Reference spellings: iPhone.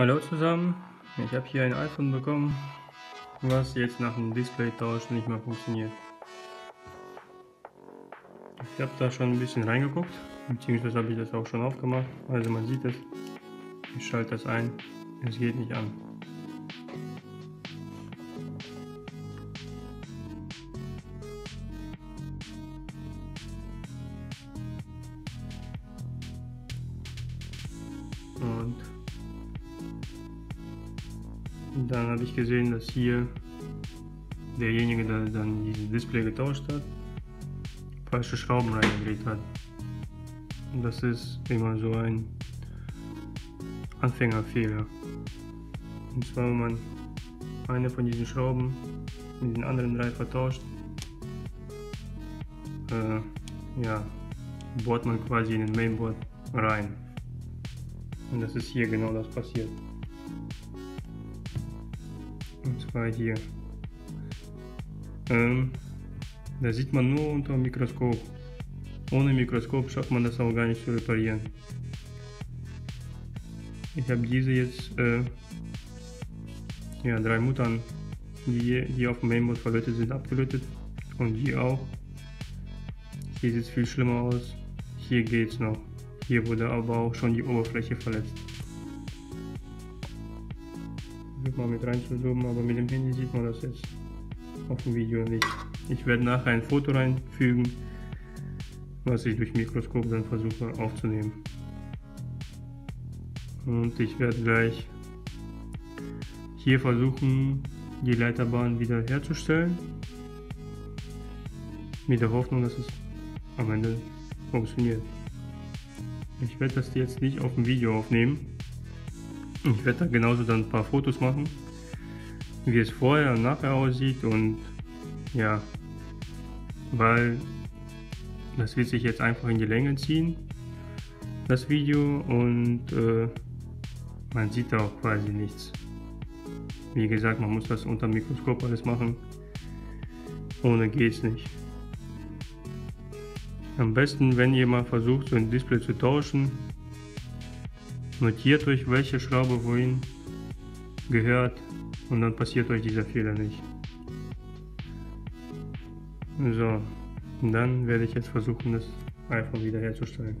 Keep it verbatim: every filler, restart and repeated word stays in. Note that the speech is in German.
Hallo zusammen, ich habe hier ein iPhone bekommen, was jetzt nach dem Display-Tausch nicht mehr funktioniert. Ich habe da schon ein bisschen reingeguckt, beziehungsweise habe ich das auch schon aufgemacht, also man sieht es. Ich schalte das ein, es geht nicht an. Und dann habe ich gesehen, dass hier derjenige, der dann dieses Display getauscht hat, falsche Schrauben reingedreht hat. Und das ist immer so ein Anfängerfehler. Und zwar, wenn man eine von diesen Schrauben mit den anderen drei vertauscht, äh, ja, bohrt man quasi in den Mainboard rein. Und das ist hier genau das passiert. Und zwar hier. Ähm, da sieht man nur unter dem Mikroskop. Ohne Mikroskop schafft man das auch gar nicht zu reparieren. Ich habe diese jetzt äh, ja, drei Muttern, die, die auf dem Mainboard verlötet sind, abgelötet. Und die auch. Hier sieht es viel schlimmer aus. Hier geht es noch. Hier wurde aber auch schon die Oberfläche verletzt. Ich versuche mal mit reinzuzoomen, aber mit dem Handy sieht man das jetzt auf dem Video nicht. Ich werde nachher ein Foto reinfügen, was ich durch Mikroskop dann versuche aufzunehmen. Und ich werde gleich hier versuchen, die Leiterbahn wieder herzustellen, mit der Hoffnung, dass es am Ende funktioniert. Ich werde das jetzt nicht auf dem Video aufnehmen. Ich werde da genauso dann ein paar Fotos machen, wie es vorher und nachher aussieht, und ja, weil das wird sich jetzt einfach in die Länge ziehen, das Video, und äh, man sieht da auch quasi nichts. Wie gesagt, man muss das unter dem Mikroskop alles machen, ohne geht's nicht. Am besten, wenn ihr mal versucht, so ein Display zu tauschen, notiert euch, welche Schraube wohin gehört, und dann passiert euch dieser Fehler nicht. So, und dann werde ich jetzt versuchen, das iPhone wieder herzustellen.